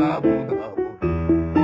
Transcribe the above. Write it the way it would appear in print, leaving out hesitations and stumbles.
na bunda.